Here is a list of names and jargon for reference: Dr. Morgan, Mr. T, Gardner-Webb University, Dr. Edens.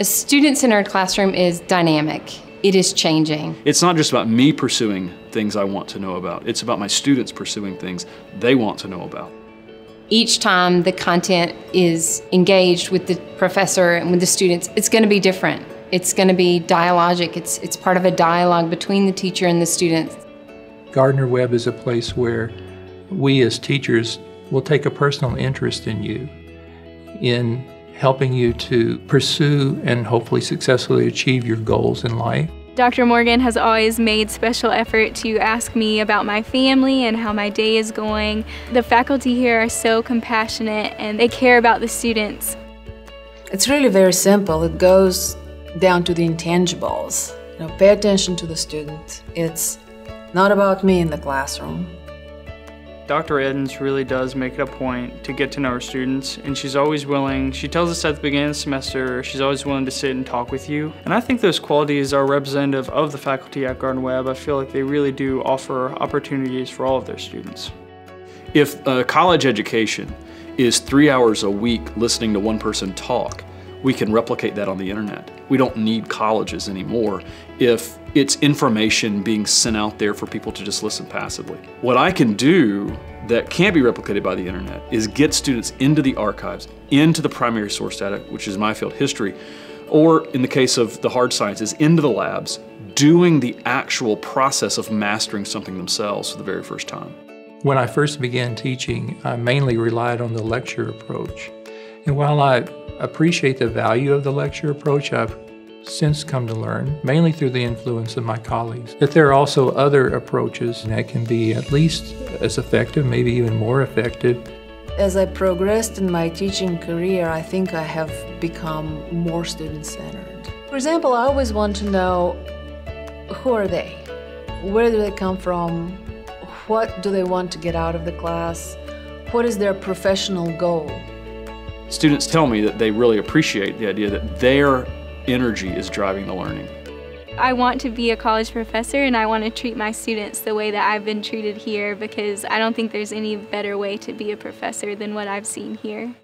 A student-centered classroom is dynamic. It is changing. It's not just about me pursuing things I want to know about. It's about my students pursuing things they want to know about. Each time the content is engaged with the professor and with the students, it's going to be different. It's going to be dialogic. It's part of a dialogue between the teacher and the students. Gardner-Webb is a place where we as teachers will take a personal interest in you, in helping you to pursue and hopefully successfully achieve your goals in life. Dr. Morgan has always made special effort to ask me about my family and how my day is going. The faculty here are so compassionate and they care about the students. It's really very simple. It goes down to the intangibles. You know, pay attention to the student. It's not about me in the classroom. Dr. Edens really does make it a point to get to know her students, and she's always willing. She tells us at the beginning of the semester, she's always willing to sit and talk with you. And I think those qualities are representative of the faculty at Gardner-Webb. I feel like they really do offer opportunities for all of their students. If a college education is 3 hours a week listening to one person talk, we can replicate that on the internet. We don't need colleges anymore if it's information being sent out there for people to just listen passively. What I can do that can't be replicated by the internet is get students into the archives, into the primary source data, which is my field, history, or in the case of the hard sciences, into the labs, doing the actual process of mastering something themselves for the very first time. When I first began teaching, I mainly relied on the lecture approach. And while I appreciate the value of the lecture approach, I've since come to learn, mainly through the influence of my colleagues, that there are also other approaches that can be at least as effective, maybe even more effective. As I progressed in my teaching career, I think I have become more student-centered. For example, I always want to know, who are they? Where do they come from? What do they want to get out of the class? What is their professional goal? Students tell me that they really appreciate the idea that their energy is driving the learning. I want to be a college professor, and I want to treat my students the way that I've been treated here, because I don't think there's any better way to be a professor than what I've seen here.